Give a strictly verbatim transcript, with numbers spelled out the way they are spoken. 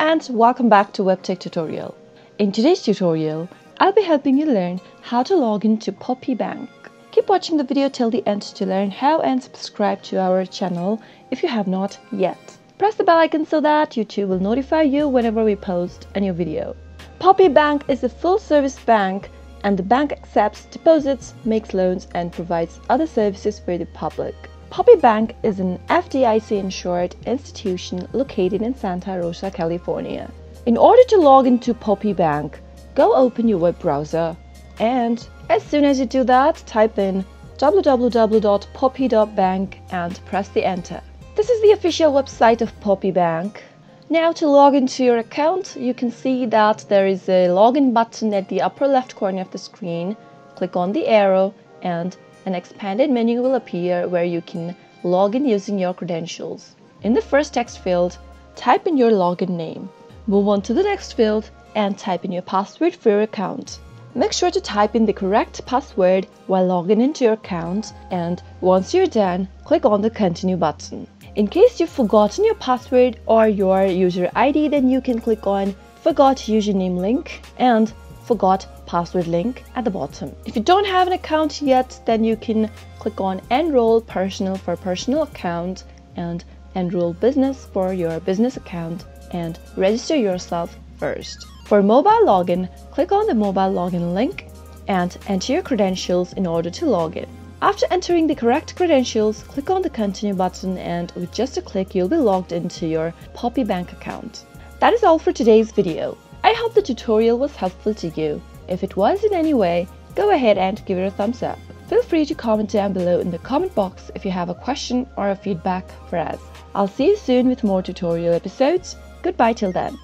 and welcome back to WebTech Tutorial. In today's tutorial, I'll be helping you learn how to log into Poppy Bank. Keep watching the video till the end to learn how and subscribe to our channel if you have not yet. Press the bell icon so that YouTube will notify you whenever we post a new video. Poppy Bank is a full-service bank and the bank accepts deposits, makes loans and provides other services for the public. Poppy Bank is an F D I C-insured institution located in Santa Rosa, California. In order to log into Poppy Bank, go open your web browser and as soon as you do that, type in w w w dot poppy dot bank and press the enter. This is the official website of Poppy Bank. Now to log into your account, you can see that there is a login button at the upper left corner of the screen. Click on the arrow and an expanded menu will appear where you can log in using your credentials. In the first text field, type in your login name. Move on to the next field and type in your password for your account. Make sure to type in the correct password while logging into your account, and once you're done, click on the Continue button. In case you've forgotten your password or your user I D, then you can click on Forgot Username link and Forgot Password link at the bottom. If you don't have an account yet, then you can click on Enroll Personal for Personal Account and Enroll Business for your business account and register yourself first. For mobile login, click on the mobile login link and enter your credentials in order to log in. After entering the correct credentials, click on the Continue button and with just a click you'll be logged into your Poppy Bank account. That is all for today's video. I hope the tutorial was helpful to you. If it was in any way, go ahead and give it a thumbs up. Feel free to comment down below in the comment box if you have a question or a feedback for us. I'll see you soon with more tutorial episodes. Goodbye till then.